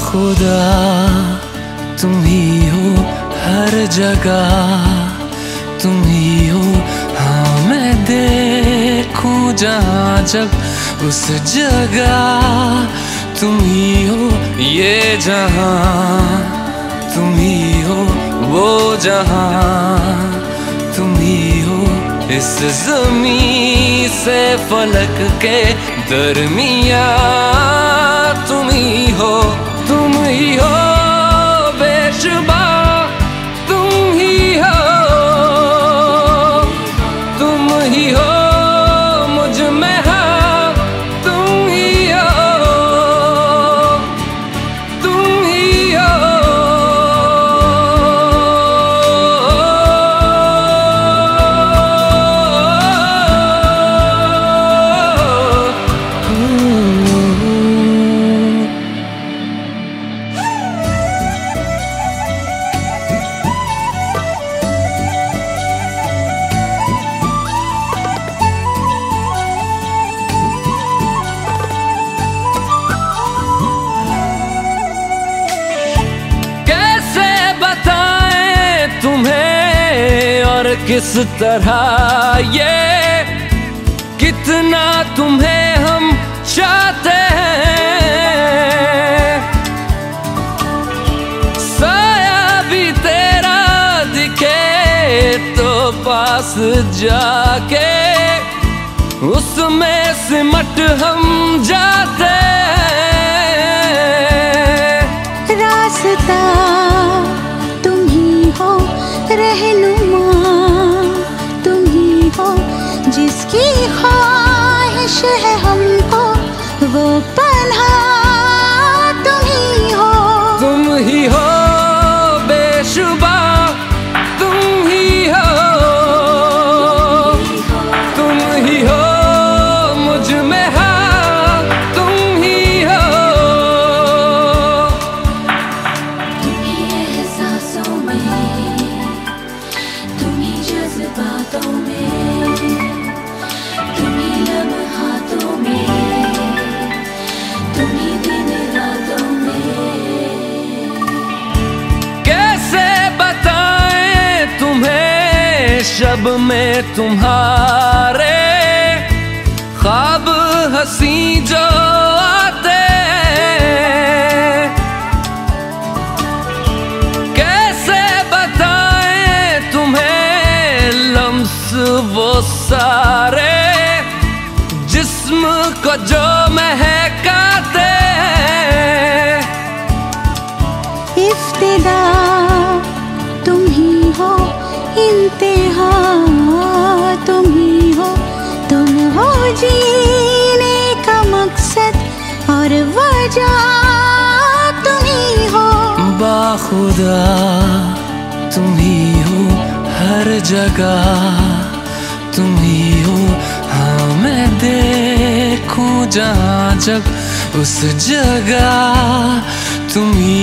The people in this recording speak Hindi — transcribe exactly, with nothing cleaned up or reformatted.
बाखुदा तुम ही हो, हर जगह तुम ही हो। हाँ मैं देखूं जहाँ जब, उस जगह तुम ही हो। ये जहाँ तुम ही हो, वो जहाँ तुम ही हो। इस ज़मीं से फलक के दरमिया तुम ही हो, तुम ही हो बेशुबा, तुम ही हो, तुम ही हो मुझ में, हाँ तुम ही हो, तुम ही हो। किस तरह ये, कितना तुम्हें हम चाहते हैं। साया भी तेरा दिखे तो पास जाके उसमें सिमट हम जाते हैं। रास्ता तुम ही हो, रहनुमा जिसकी ख्वाहिश है हमको, वो पनाह तुम ही हो, तुम ही हो बेशुबा, तुम ही हो, तुम ही हो मुझ में, हाँ तुम ही हो, तुम ही एहसासों में, तुम ही जज्बातों में, शब में तुम्हारे ख्वाब हसीं जो आते, कैसे बताएं तुम्हें लम्स वो सारे जिस्म को जो महकाते हैं। इफ्तिदा तुम ही हो, इंतहा तुम ही हो, तुम हो जीने का मकसद और वजह तुम ही हो। बाखुदा तुम ही हो, हर जगह तुम ही हो। हाँ मैं देखूं जहाँ जब, उस जगह तुम ही